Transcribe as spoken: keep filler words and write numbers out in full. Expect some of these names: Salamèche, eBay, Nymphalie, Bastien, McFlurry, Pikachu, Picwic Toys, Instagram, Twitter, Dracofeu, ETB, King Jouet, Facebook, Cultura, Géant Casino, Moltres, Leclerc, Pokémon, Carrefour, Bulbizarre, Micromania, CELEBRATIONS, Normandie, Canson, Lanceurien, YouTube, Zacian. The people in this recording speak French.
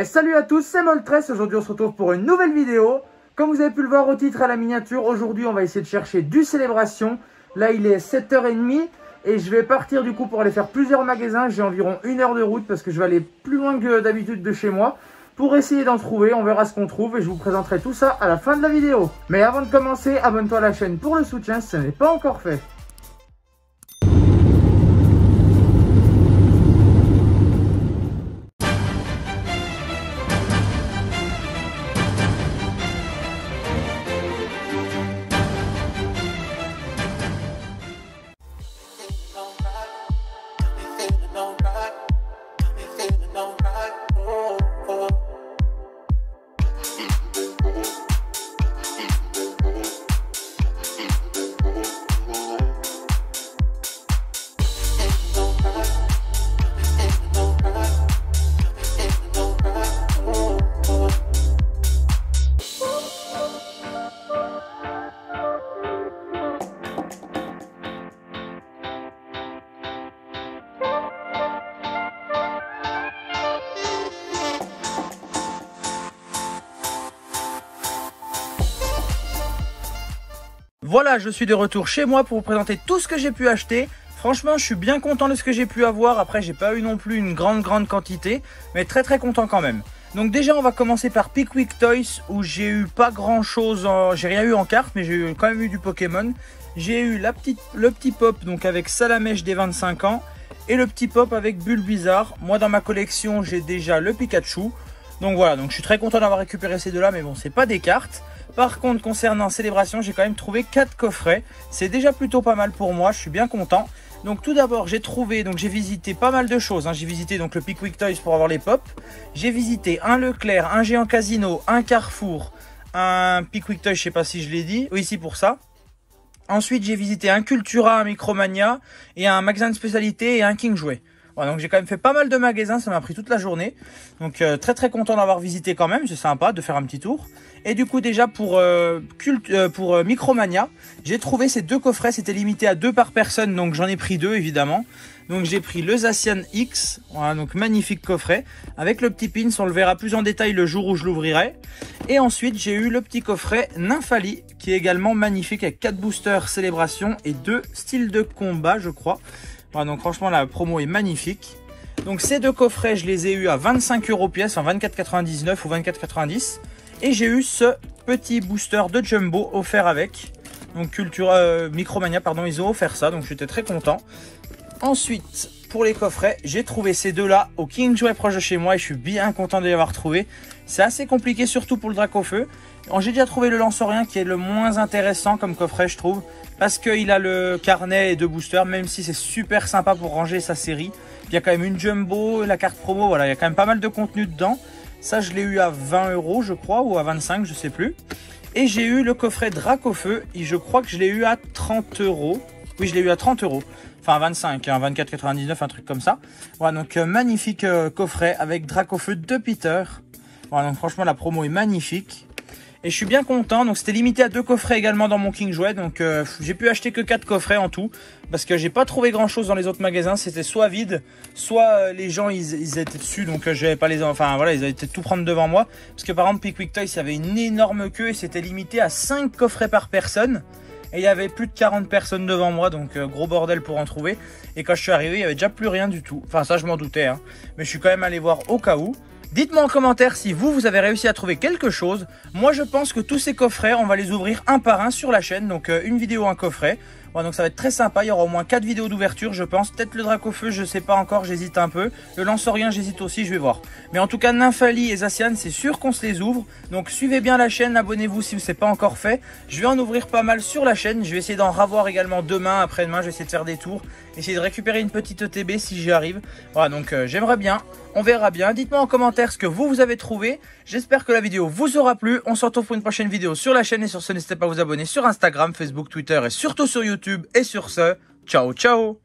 Et salut à tous, c'est Moltres. Aujourd'hui on se retrouve pour une nouvelle vidéo. Comme vous avez pu le voir au titre et à la miniature, aujourd'hui on va essayer de chercher du célébration. Là il est sept heures trente et je vais partir du coup pour aller faire plusieurs magasins. J'ai environ une heure de route parce que je vais aller plus loin que d'habitude de chez moi pour essayer d'en trouver. On verra ce qu'on trouve et je vous présenterai tout ça à la fin de la vidéo. Mais avant de commencer, abonne-toi à la chaîne pour le soutien si ce n'est pas encore fait. Voilà, je suis de retour chez moi pour vous présenter tout ce que j'ai pu acheter. Franchement, je suis bien content de ce que j'ai pu avoir. Après, j'ai pas eu non plus une grande grande quantité, mais très très content quand même. Donc déjà, on va commencer par Picwic Toys où j'ai eu pas grand chose, en... j'ai rien eu en carte, mais j'ai quand même eu du Pokémon. J'ai eu la petite... le petit pop donc avec Salamèche des vingt-cinq ans et le petit pop avec Bulbizarre. Moi, dans ma collection, j'ai déjà le Pikachu. Donc voilà, donc je suis très content d'avoir récupéré ces deux-là, mais bon, c'est pas des cartes. Par contre, concernant Célébration, j'ai quand même trouvé quatre coffrets. C'est déjà plutôt pas mal pour moi, je suis bien content. Donc tout d'abord, j'ai trouvé, donc j'ai visité pas mal de choses. Hein. J'ai visité donc le Picwic Toys pour avoir les pop. J'ai visité un Leclerc, un Géant Casino, un Carrefour, un Picwic Toys, je sais pas si je l'ai dit. Oui, si, pour ça. Ensuite, j'ai visité un Cultura, un Micromania, et un magasin de spécialité et un King Jouet. Voilà, donc j'ai quand même fait pas mal de magasins, ça m'a pris toute la journée. Donc euh, très très content d'avoir visité quand même, c'est sympa de faire un petit tour. Et du coup déjà pour, euh, culte, euh, pour euh, Micromania, j'ai trouvé ces deux coffrets, c'était limité à deux par personne, donc j'en ai pris deux évidemment. Donc j'ai pris le Zacian X, voilà, donc magnifique coffret, avec le petit pins, on le verra plus en détail le jour où je l'ouvrirai. Et ensuite j'ai eu le petit coffret Nymphalie, qui est également magnifique avec quatre boosters célébration et deux styles de combat je crois. Voilà, donc franchement la promo est magnifique. Donc ces deux coffrets je les ai eu à vingt-cinq euros pièce, enfin vingt-quatre quatre-vingt-dix-neuf ou vingt-quatre quatre-vingt-dix. Et j'ai eu ce petit booster de Jumbo offert avec. Donc Cultura, euh, Micromania pardon, ils ont offert ça, donc j'étais très content. Ensuite pour les coffrets, j'ai trouvé ces deux là au King Jouet proche de chez moi et je suis bien content de les avoir trouvés. C'est assez compliqué surtout pour le Dracofeu. J'ai déjà trouvé le Lanceurien qui est le moins intéressant comme coffret je trouve. Parce qu'il a le carnet et deux boosters, même si c'est super sympa pour ranger sa série. Puis il y a quand même une jumbo, la carte promo, voilà, il y a quand même pas mal de contenu dedans. Ça, je l'ai eu à vingt euros, je crois, ou à vingt-cinq, je sais plus. Et j'ai eu le coffret Dracofeu, et je crois que je l'ai eu à trente euros. Oui, je l'ai eu à trente euros. Enfin, à vingt-cinq, hein, vingt-quatre quatre-vingt-dix-neuf, un truc comme ça. Voilà, donc euh, magnifique euh, coffret avec Dracofeu de Peter. Voilà, donc franchement, la promo est magnifique. Et je suis bien content, donc c'était limité à deux coffrets également dans mon King Jouet, donc euh, j'ai pu acheter que quatre coffrets en tout, parce que j'ai pas trouvé grand chose dans les autres magasins, c'était soit vide, soit euh, les gens ils, ils étaient dessus, donc euh, j'avais pas les... Enfin voilà, ils avaient été tout prendre devant moi, parce que par exemple Picwic Toys ça avait une énorme queue et c'était limité à cinq coffrets par personne. Et il y avait plus de quarante personnes devant moi, donc euh, gros bordel pour en trouver. Et quand je suis arrivé, il n'y avait déjà plus rien du tout. Enfin ça je m'en doutais, hein. Mais je suis quand même allé voir au cas où. Dites-moi en commentaire si vous, vous avez réussi à trouver quelque chose. Moi, je pense que tous ces coffrets, on va les ouvrir un par un sur la chaîne. Donc, euh, une vidéo, un coffret. Voilà, donc ça va être très sympa. Il y aura au moins quatre vidéos d'ouverture, je pense. Peut-être le Dracofeu, je sais pas encore, j'hésite un peu. Le Lanceurien, j'hésite aussi, je vais voir. Mais en tout cas, Nymphalie et Zacian, c'est sûr qu'on se les ouvre. Donc, suivez bien la chaîne, abonnez-vous si ce n'est pas encore fait. Je vais en ouvrir pas mal sur la chaîne. Je vais essayer d'en ravoir également demain, après-demain. Je vais essayer de faire des tours, essayer de récupérer une petite E T B si j'y arrive. Voilà, donc euh, j'aimerais bien. On verra bien. Dites-moi en commentaire ce que vous, vous avez trouvé. J'espère que la vidéo vous aura plu. On se retrouve pour une prochaine vidéo sur la chaîne. Et sur ce, n'hésitez pas à vous abonner sur Instagram, Facebook, Twitter et surtout sur YouTube. Et sur ce, ciao, ciao!